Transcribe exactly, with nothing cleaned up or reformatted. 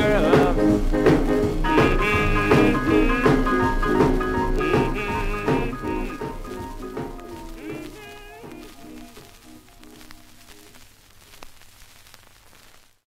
Girl,